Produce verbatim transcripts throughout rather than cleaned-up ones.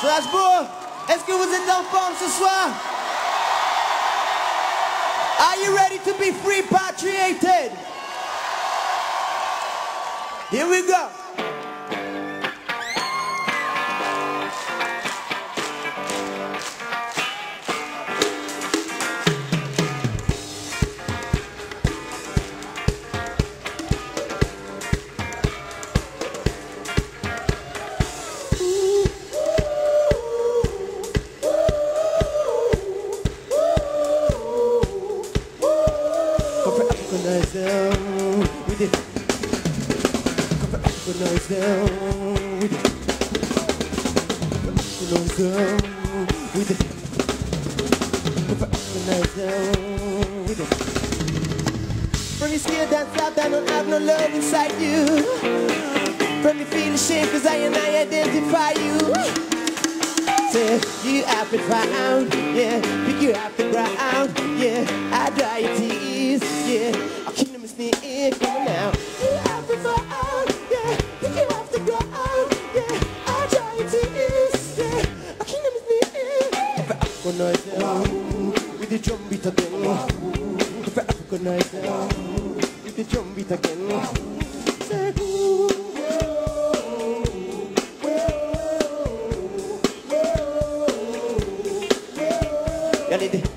Strasbourg, est-ce que vous êtes en forme ce soir? Are you ready to be free patriated? Here we go. Africanize them with it. Africanize them with it. Africanize them with it. Africanize them with it. From your skill that's out, I don't have no love inside you. From you feeling shame, cause I and I identify you. You have to drown, yeah. Pick you up the ground, yeah. I dry your tears, yeah. I keep them sneaking, come on now. You have to drown, yeah. Pick you up the ground, yeah. I dry your tears, yeah. I keep them sneaking. If I Africanize them with the drum beat again, if I Africanize them with the drum beat again, say who?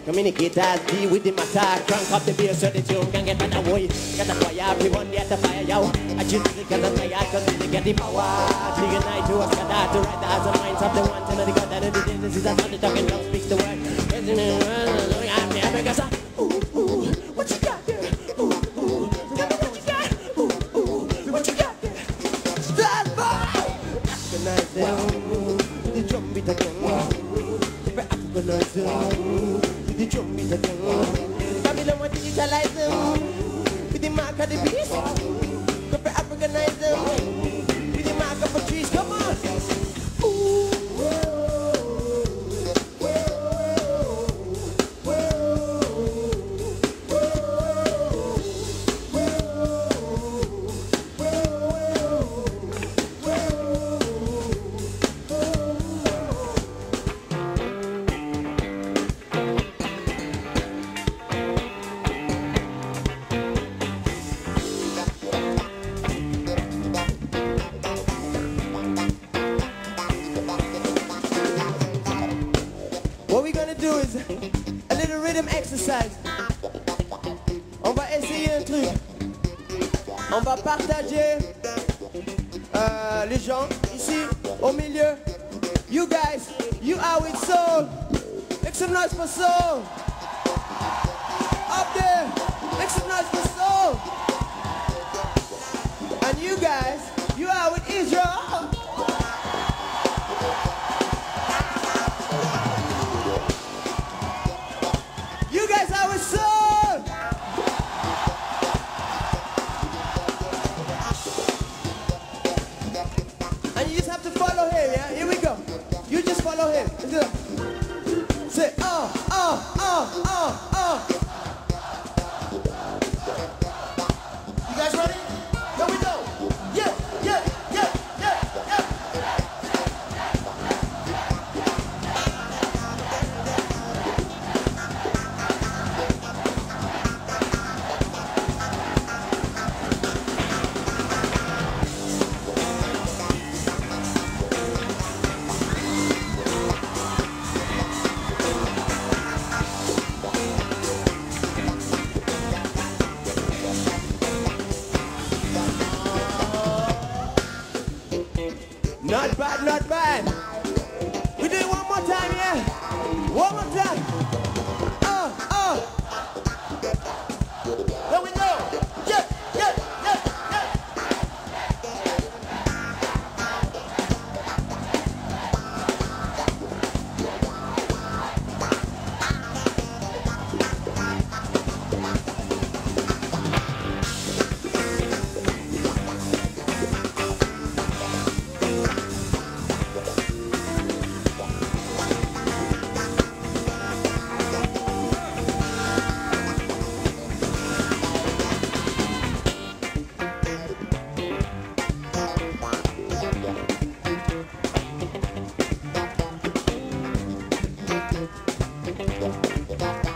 Communicate as be with the matter. Crank up the beer so that you can get better way. Get a fire, everyone get a fire, yo. I just think I'm not tired, cause we get the power to unite, to us, to write the hearts and minds of the ones. And the God that the distance is not the talking, don't speak the word. It's in the world, I have the Africa's. Ooh, ooh, what you got there? Ooh, ooh, tell me what you got. Ooh, ooh, what you got there? Stand by! Africanize them, the drum beat again. Africanize them, the drum beat again. Babylon will digitalize them with the mark of the beast. Go for Africanize them with the mark of the trees. Come on. Ooh, whoa, whoa, whoa, whoa, whoa, whoa, whoa. Do is a little rhythm exercise. On va essayer un truc. On va partager euh, les gens ici au milieu. You guys, you are with soul. Make some noise for soul. Up there, make some noise for soul. And you guys, you are with Israel. Say, oh, oh, oh, oh, oh. You guys ready? Here we go. Yeah, yeah, yeah, yeah, Not bad, not bad. We do it one more time, yeah? One more time. Oh, oh. There we go. Yeah, yeah, yeah, yeah. you got that.